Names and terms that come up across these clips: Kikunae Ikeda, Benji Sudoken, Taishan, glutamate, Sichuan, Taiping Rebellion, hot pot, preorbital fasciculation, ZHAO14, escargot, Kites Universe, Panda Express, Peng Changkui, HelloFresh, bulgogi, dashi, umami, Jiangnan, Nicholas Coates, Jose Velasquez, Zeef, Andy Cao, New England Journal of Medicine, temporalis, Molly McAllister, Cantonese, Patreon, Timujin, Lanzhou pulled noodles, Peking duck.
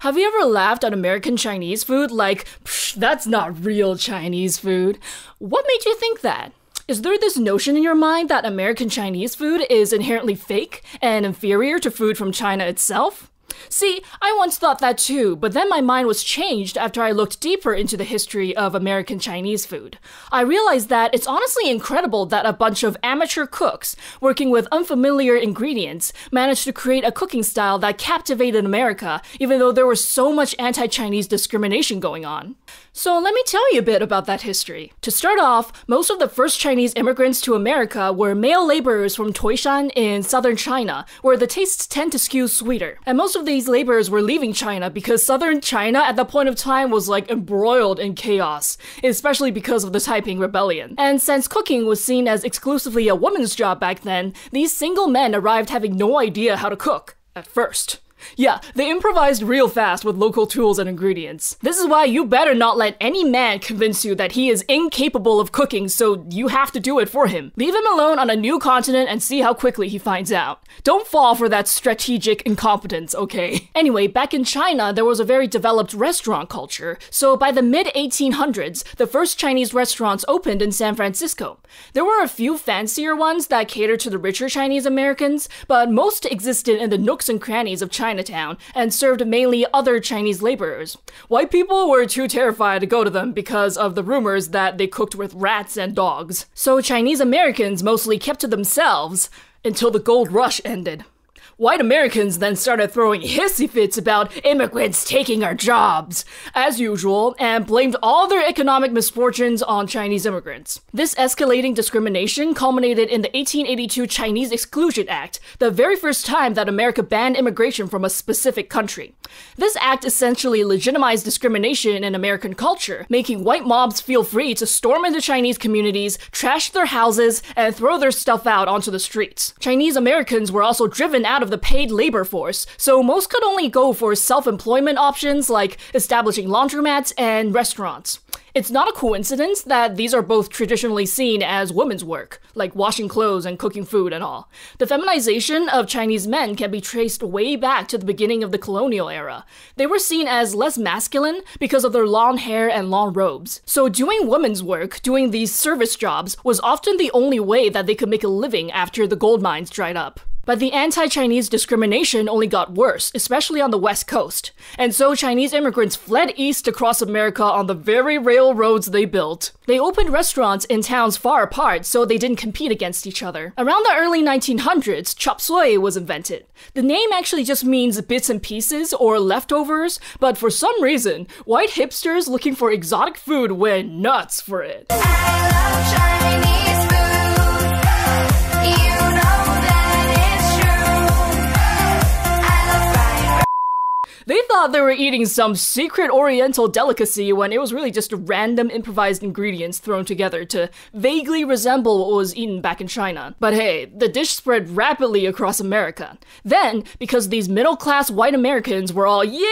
Have you ever laughed at American Chinese food? Like, that's not real Chinese food. What made you think that? Is there this notion in your mind that American Chinese food is inherently fake and inferior to food from China itself? See, I once thought that too, but then my mind was changed after I looked deeper into the history of American Chinese food. I realized that it's honestly incredible that a bunch of amateur cooks, working with unfamiliar ingredients, managed to create a cooking style that captivated America, even though there was so much anti-Chinese discrimination going on. So let me tell you a bit about that history. To start off, most of the first Chinese immigrants to America were male laborers from Taishan in southern China, where the tastes tend to skew sweeter. And most of these laborers were leaving China because southern China at that point of time was like embroiled in chaos, especially because of the Taiping Rebellion. And since cooking was seen as exclusively a woman's job back then, these single men arrived having no idea how to cook, at first. Yeah, they improvised real fast with local tools and ingredients. This is why you better not let any man convince you that he is incapable of cooking, so you have to do it for him. Leave him alone on a new continent and see how quickly he finds out. Don't fall for that strategic incompetence, okay? Anyway, back in China, there was a very developed restaurant culture, so by the mid-1800s, the first Chinese restaurants opened in San Francisco. There were a few fancier ones that catered to the richer Chinese Americans, but most existed in the nooks and crannies of Chinatown and served mainly other Chinese laborers. White people were too terrified to go to them because of the rumors that they cooked with rats and dogs. So Chinese Americans mostly kept to themselves until the gold rush ended. White Americans then started throwing hissy fits about immigrants taking our jobs, as usual, and blamed all their economic misfortunes on Chinese immigrants. This escalating discrimination culminated in the 1882 Chinese Exclusion Act, the very first time that America banned immigration from a specific country. This act essentially legitimized discrimination in American culture, making white mobs feel free to storm into Chinese communities, trash their houses, and throw their stuff out onto the streets. Chinese Americans were also driven out of the paid labor force, so most could only go for self-employment options like establishing laundromats and restaurants. It's not a coincidence that these are both traditionally seen as women's work, like washing clothes and cooking food and all. The feminization of Chinese men can be traced way back to the beginning of the colonial era. They were seen as less masculine because of their long hair and long robes. So doing women's work, doing these service jobs, was often the only way that they could make a living after the gold mines dried up. But the anti-Chinese discrimination only got worse, especially on the West Coast. And so Chinese immigrants fled east across America on the very railroads they built. They opened restaurants in towns far apart so they didn't compete against each other. Around the early 1900s, chop suey was invented. The name actually just means bits and pieces or leftovers, but for some reason, white hipsters looking for exotic food went nuts for it. I love Chinese food. They thought they were eating some secret oriental delicacy when it was really just random improvised ingredients thrown together to vaguely resemble what was eaten back in China. But hey, the dish spread rapidly across America. Then, because these middle-class white Americans were all, yeah,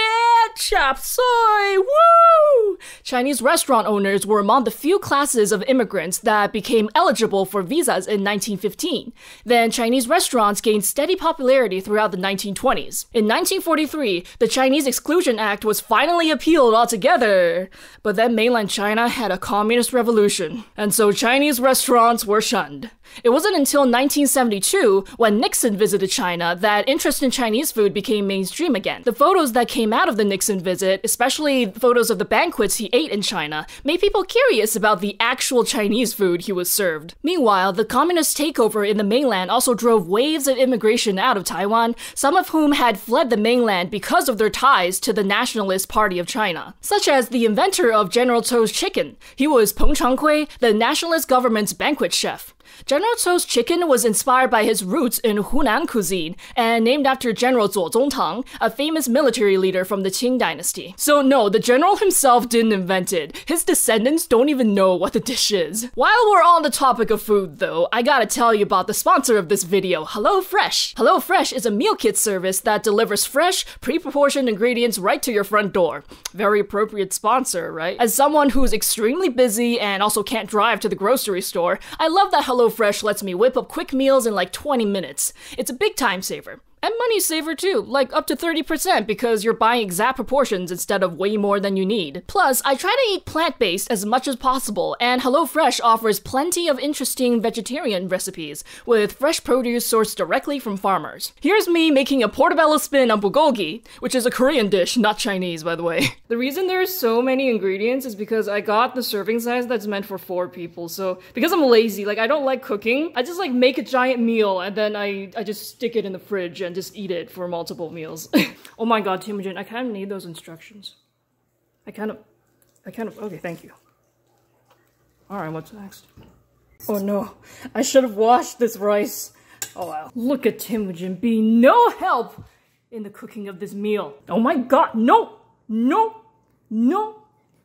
chop suey, woo! Chinese restaurant owners were among the few classes of immigrants that became eligible for visas in 1915. Then Chinese restaurants gained steady popularity throughout the 1920s. In 1943, the Chinese Exclusion Act was finally appealed altogether, but then mainland China had a communist revolution, and so Chinese restaurants were shunned. It wasn't until 1972, when Nixon visited China, that interest in Chinese food became mainstream again. The photos that came out of the Nixon visit, especially photos of the banquets he ate in China, made people curious about the actual Chinese food he was served. Meanwhile, the communist takeover in the mainland also drove waves of immigration out of Taiwan, some of whom had fled the mainland because of their ties to the Nationalist Party of China, such as the inventor of General Tso's chicken. He was Peng Changkui, the nationalist government's banquet chef. General Tso's chicken was inspired by his roots in Hunan cuisine and named after General Zuo Zhongtang, a famous military leader from the Qing Dynasty. So no, the general himself didn't invent it. His descendants don't even know what the dish is. While we're on the topic of food though, I gotta tell you about the sponsor of this video, HelloFresh. HelloFresh is a meal kit service that delivers fresh, pre-proportioned ingredients right to your front door. Very appropriate sponsor, right? As someone who's extremely busy and also can't drive to the grocery store, I love that HelloFresh lets me whip up quick meals in like 20 minutes. It's a big time saver. And money saver too, like up to 30% because you're buying exact proportions instead of way more than you need. Plus, I try to eat plant-based as much as possible, and HelloFresh offers plenty of interesting vegetarian recipes with fresh produce sourced directly from farmers. Here's me making a portobello spin on bulgogi, which is a Korean dish, not Chinese, by the way. The reason there's so many ingredients is because I got the serving size that's meant for 4 people, so because I'm lazy, like I don't like cooking, I just like make a giant meal and then I just stick it in the fridge and just eat it for multiple meals. Oh my god, Timujin, I kind of need those instructions. Okay, thank you. Alright, what's next? Oh no, I should have washed this rice. Oh wow. Look at Timujin being no help in the cooking of this meal. Oh my god, no! No! No!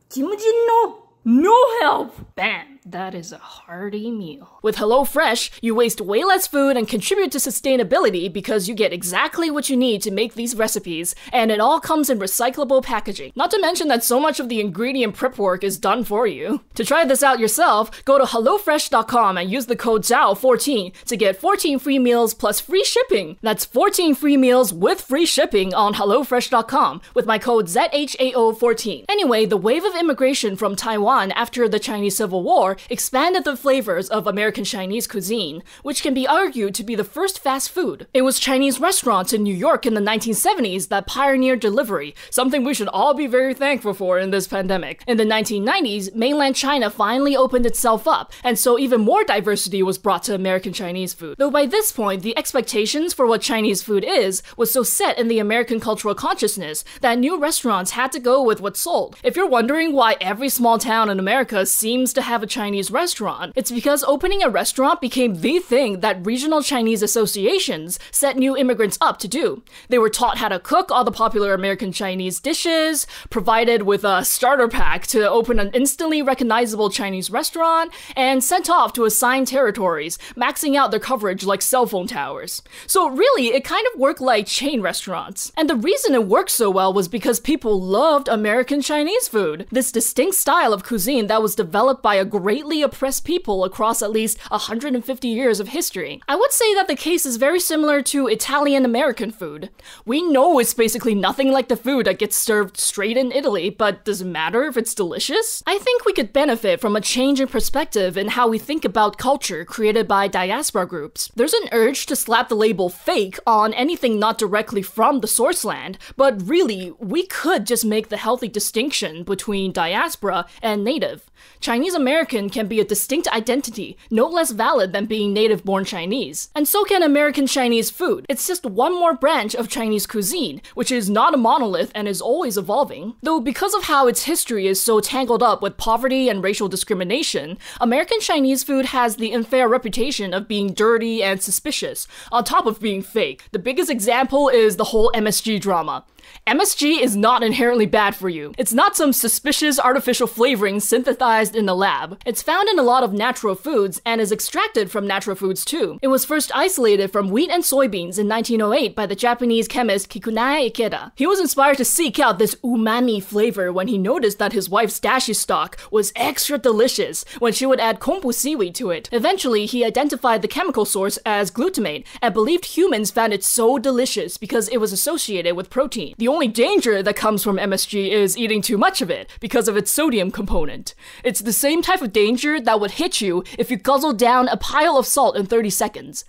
Timujin, no! No help! Bam! That is a hearty meal. With HelloFresh, you waste way less food and contribute to sustainability because you get exactly what you need to make these recipes, and it all comes in recyclable packaging. Not to mention that so much of the ingredient prep work is done for you. To try this out yourself, go to HelloFresh.com and use the code ZHAO14 to get 14 free meals plus free shipping. That's 14 free meals with free shipping on HelloFresh.com with my code ZHAO14. Anyway, the wave of immigration from Taiwan after the Chinese Civil War expanded the flavors of American Chinese cuisine, which can be argued to be the first fast food. It was Chinese restaurants in New York in the 1970s that pioneered delivery, something we should all be very thankful for in this pandemic. In the 1990s, mainland China finally opened itself up, and so even more diversity was brought to American Chinese food. Though by this point, the expectations for what Chinese food is was so set in the American cultural consciousness that new restaurants had to go with what sold. If you're wondering why every small town in America seems to have a Chinese restaurant, it's because opening a restaurant became the thing that regional Chinese associations set new immigrants up to do. They were taught how to cook all the popular American Chinese dishes, provided with a starter pack to open an instantly recognizable Chinese restaurant, and sent off to assigned territories, maxing out their coverage like cell phone towers. So really, it kind of worked like chain restaurants. And the reason it worked so well was because people loved American Chinese food, this distinct style of cuisine that was developed by a greatly oppressed people across at least 150 years of history. I would say that the case is very similar to Italian-American food. We know it's basically nothing like the food that gets served straight in Italy, but does it matter if it's delicious? I think we could benefit from a change in perspective in how we think about culture created by diaspora groups. There's an urge to slap the label fake on anything not directly from the source land, but really, we could just make the healthy distinction between diaspora and native. Chinese-American can be a distinct identity, no less valid than being native-born Chinese. And so can American Chinese food. It's just one more branch of Chinese cuisine, which is not a monolith and is always evolving. Though because of how its history is so tangled up with poverty and racial discrimination, American Chinese food has the unfair reputation of being dirty and suspicious, on top of being fake. The biggest example is the whole MSG drama. MSG is not inherently bad for you. It's not some suspicious artificial flavoring synthesized in the lab. It's found in a lot of natural foods and is extracted from natural foods too. It was first isolated from wheat and soybeans in 1908 by the Japanese chemist Kikunae Ikeda. He was inspired to seek out this umami flavor when he noticed that his wife's dashi stock was extra delicious when she would add kombu seaweed to it. Eventually, he identified the chemical source as glutamate and believed humans found it so delicious because it was associated with protein. The only danger that comes from MSG is eating too much of it because of its sodium component. It's the same type of danger that would hit you if you guzzle down a pile of salt in 30 seconds.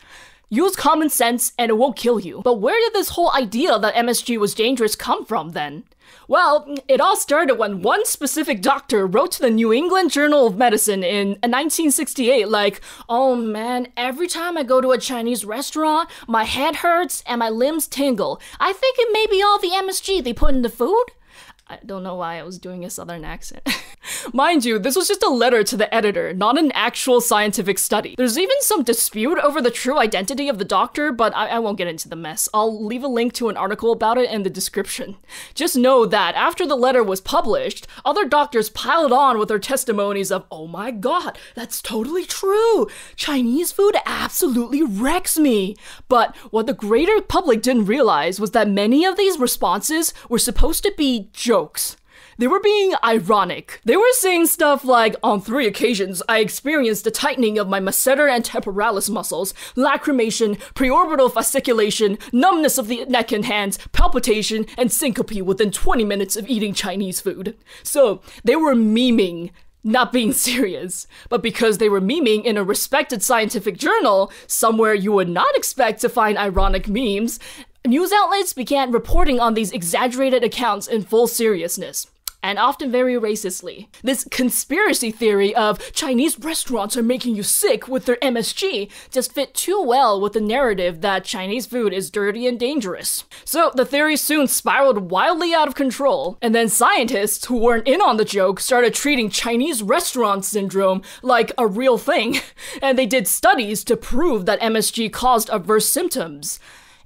Use common sense and it won't kill you. But where did this whole idea that MSG was dangerous come from then? Well, it all started when one specific doctor wrote to the New England Journal of Medicine in 1968 like, "Oh man, every time I go to a Chinese restaurant, my head hurts and my limbs tingle. I think it may be all the MSG they put in the food." I don't know why I was doing a southern accent. Mind you, this was just a letter to the editor, not an actual scientific study. There's even some dispute over the true identity of the doctor, but I won't get into the mess. I'll leave a link to an article about it in the description. Just know that after the letter was published, other doctors piled on with their testimonies of, "Oh my god, that's totally true! Chinese food absolutely wrecks me!" But what the greater public didn't realize was that many of these responses were supposed to be jokes. They were being ironic. They were saying stuff like, on 3 occasions, I experienced the tightening of my masseter and temporalis muscles, lacrimation, preorbital fasciculation, numbness of the neck and hands, palpitation, and syncope within 20 minutes of eating Chinese food. So they were memeing, not being serious. But because they were memeing in a respected scientific journal, somewhere you would not expect to find ironic memes, news outlets began reporting on these exaggerated accounts in full seriousness, and often very racistly. This conspiracy theory of Chinese restaurants are making you sick with their MSG just fit too well with the narrative that Chinese food is dirty and dangerous. So the theory soon spiraled wildly out of control, and then scientists who weren't in on the joke started treating Chinese restaurant syndrome like a real thing, and they did studies to prove that MSG caused adverse symptoms.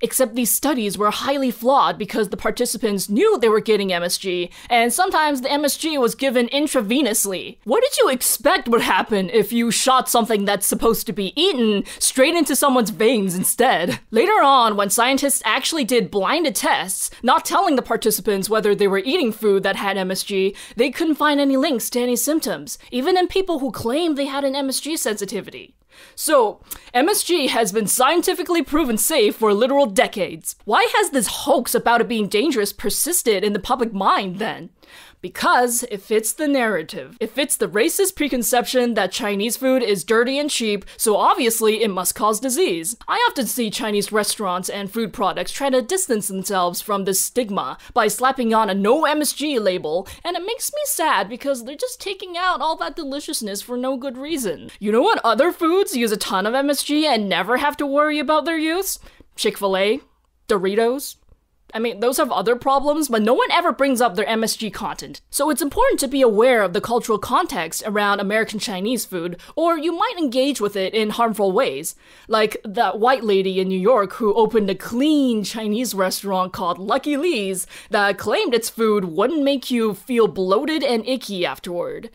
Except these studies were highly flawed because the participants knew they were getting MSG, and sometimes the MSG was given intravenously. What did you expect would happen if you shot something that's supposed to be eaten straight into someone's veins instead? Later on, when scientists actually did blinded tests, not telling the participants whether they were eating food that had MSG, they couldn't find any links to any symptoms, even in people who claimed they had an MSG sensitivity. So, MSG has been scientifically proven safe for literal decades. Why has this hoax about it being dangerous persisted in the public mind then? Because it fits the narrative. It fits the racist preconception that Chinese food is dirty and cheap, so obviously it must cause disease. I often see Chinese restaurants and food products try to distance themselves from this stigma by slapping on a no MSG label, and it makes me sad because they're just taking out all that deliciousness for no good reason. You know what other foods use a ton of MSG and never have to worry about their use? Chick-fil-A, Doritos. I mean, those have other problems, but no one ever brings up their MSG content. So it's important to be aware of the cultural context around American Chinese food, or you might engage with it in harmful ways. Like that white lady in New York who opened a clean Chinese restaurant called Lucky Lee's that claimed its food wouldn't make you feel bloated and icky afterward.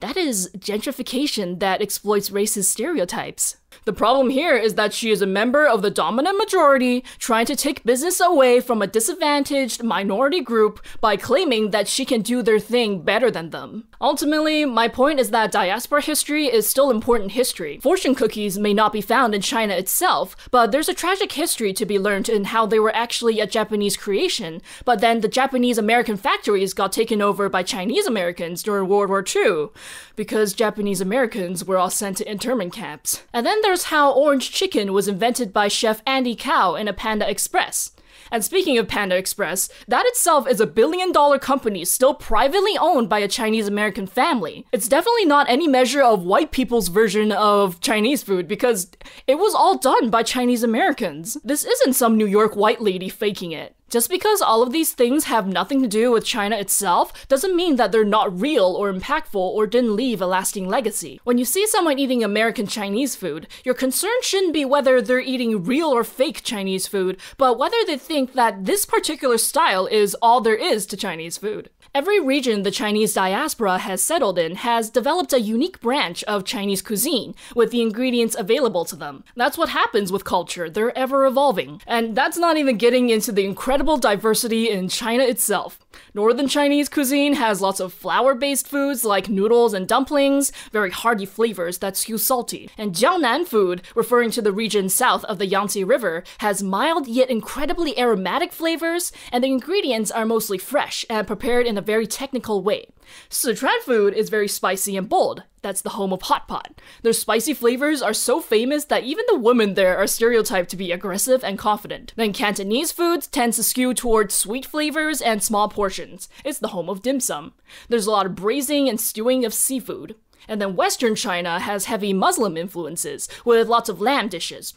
That is gentrification that exploits racist stereotypes. The problem here is that she is a member of the dominant majority trying to take business away from a disadvantaged minority group by claiming that she can do their thing better than them. Ultimately, my point is that diaspora history is still important history. Fortune cookies may not be found in China itself, but there's a tragic history to be learned in how they were actually a Japanese creation, but then the Japanese-American factories got taken over by Chinese-Americans during World War II, because Japanese-Americans were all sent to internment camps. And then there's how orange chicken was invented by Chef Andy Cao in a Panda Express. And speaking of Panda Express, that itself is a billion-dollar company still privately owned by a Chinese-American family. It's definitely not any measure of white people's version of Chinese food because it was all done by Chinese-Americans. This isn't some New York white lady faking it. Just because all of these things have nothing to do with China itself doesn't mean that they're not real or impactful or didn't leave a lasting legacy. When you see someone eating American Chinese food, your concern shouldn't be whether they're eating real or fake Chinese food, but whether they think that this particular style is all there is to Chinese food. Every region the Chinese diaspora has settled in has developed a unique branch of Chinese cuisine with the ingredients available to them. That's what happens with culture, they're ever evolving. And that's not even getting into the incredible diversity in China itself. Northern Chinese cuisine has lots of flour-based foods like noodles and dumplings, very hearty flavors that skew salty. And Jiangnan food, referring to the region south of the Yangtze River, has mild yet incredibly aromatic flavors, and the ingredients are mostly fresh and prepared in a very technical way. Sichuan food is very spicy and bold. That's the home of hot pot. Their spicy flavors are so famous that even the women there are stereotyped to be aggressive and confident. Then Cantonese food tends to skew towards sweet flavors and small portions. It's the home of dim sum. There's a lot of braising and stewing of seafood. And then Western China has heavy Muslim influences with lots of lamb dishes.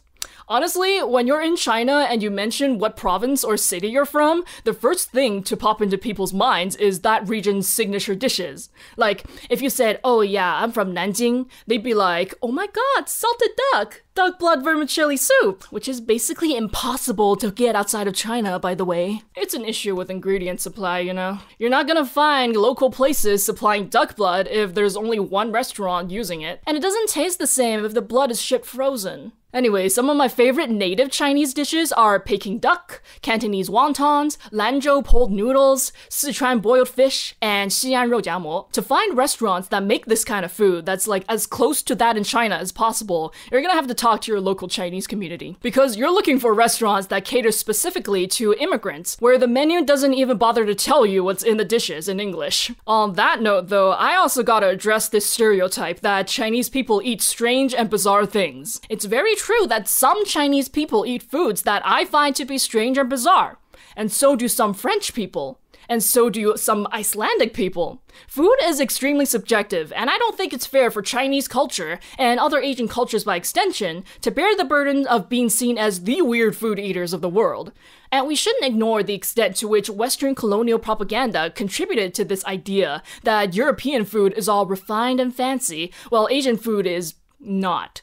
Honestly, when you're in China and you mention what province or city you're from, the first thing to pop into people's minds is that region's signature dishes. Like, if you said, oh yeah, I'm from Nanjing, they'd be like, oh my god, salted duck blood vermicelli soup, which is basically impossible to get outside of China, by the way. It's an issue with ingredient supply, you know. You're not gonna find local places supplying duck blood if there's only one restaurant using it. And it doesn't taste the same if the blood is shipped frozen. Anyway, some of my favorite native Chinese dishes are Peking duck, Cantonese wontons, Lanzhou pulled noodles, Sichuan boiled fish, and Xi'an rou-jia-mo. To find restaurants that make this kind of food that's like as close to that in China as possible, you're gonna have to talk to your local Chinese community. Because you're looking for restaurants that cater specifically to immigrants, where the menu doesn't even bother to tell you what's in the dishes in English. On that note though, I also gotta address this stereotype that Chinese people eat strange and bizarre things. It's very true that some Chinese people eat foods that I find to be strange and bizarre, and so do some French people, and so do some Icelandic people. Food is extremely subjective, and I don't think it's fair for Chinese culture, and other Asian cultures by extension, to bear the burden of being seen as the weird food eaters of the world. And we shouldn't ignore the extent to which Western colonial propaganda contributed to this idea that European food is all refined and fancy, while Asian food is not.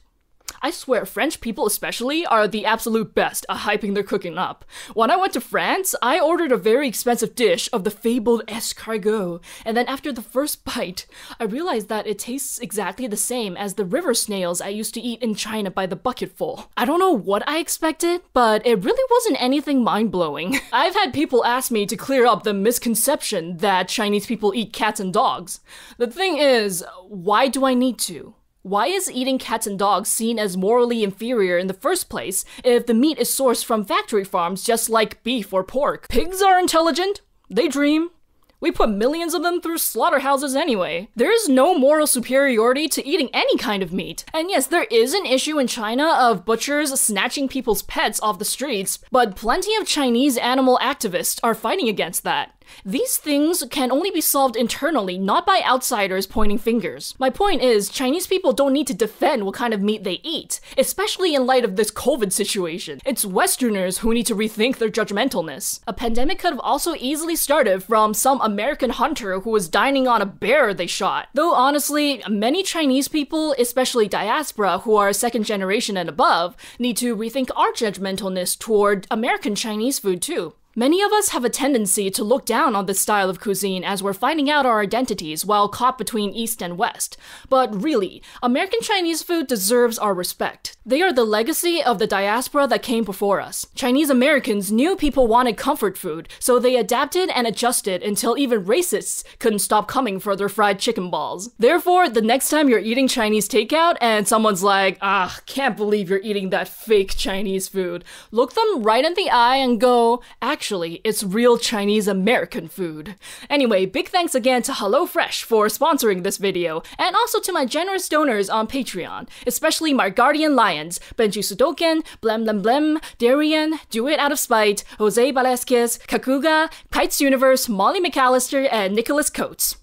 I swear, French people especially are the absolute best at hyping their cooking up. When I went to France, I ordered a very expensive dish of the fabled escargot, and then after the first bite, I realized that it tastes exactly the same as the river snails I used to eat in China by the bucketful. I don't know what I expected, but it really wasn't anything mind-blowing. I've had people ask me to clear up the misconception that Chinese people eat cats and dogs. The thing is, why do I need to? Why is eating cats and dogs seen as morally inferior in the first place if the meat is sourced from factory farms just like beef or pork? Pigs are intelligent. They dream. We put millions of them through slaughterhouses anyway. There is no moral superiority to eating any kind of meat. And yes, there is an issue in China of butchers snatching people's pets off the streets, but plenty of Chinese animal activists are fighting against that. These things can only be solved internally, not by outsiders pointing fingers. My point is, Chinese people don't need to defend what kind of meat they eat, especially in light of this COVID situation. It's Westerners who need to rethink their judgmentalness. A pandemic could have also easily started from some American hunter who was dining on a bear they shot. Though honestly, many Chinese people, especially diaspora who are second generation and above, need to rethink our judgmentalness toward American Chinese food too. Many of us have a tendency to look down on this style of cuisine as we're finding out our identities while caught between East and West. But really, American Chinese food deserves our respect. They are the legacy of the diaspora that came before us. Chinese Americans knew people wanted comfort food, so they adapted and adjusted until even racists couldn't stop coming for their fried chicken balls. Therefore, the next time you're eating Chinese takeout and someone's like, "Ah, can't believe you're eating that fake Chinese food," look them right in the eye and go, "Actually, it's real Chinese American food." Anyway, big thanks again to HelloFresh for sponsoring this video, and also to my generous donors on Patreon, especially my Guardian Lions, Benji Sudoken, Blem Blem Blem, Darian, Do It Out of Spite, Jose Velasquez, Kakuga, Kites Universe, Molly McAllister, and Nicholas Coates.